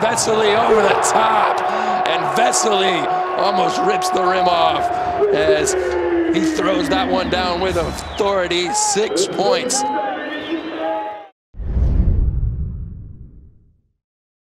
Vesely over the top, and Vesely almost rips the rim off as he throws that one down with authority. 6 points.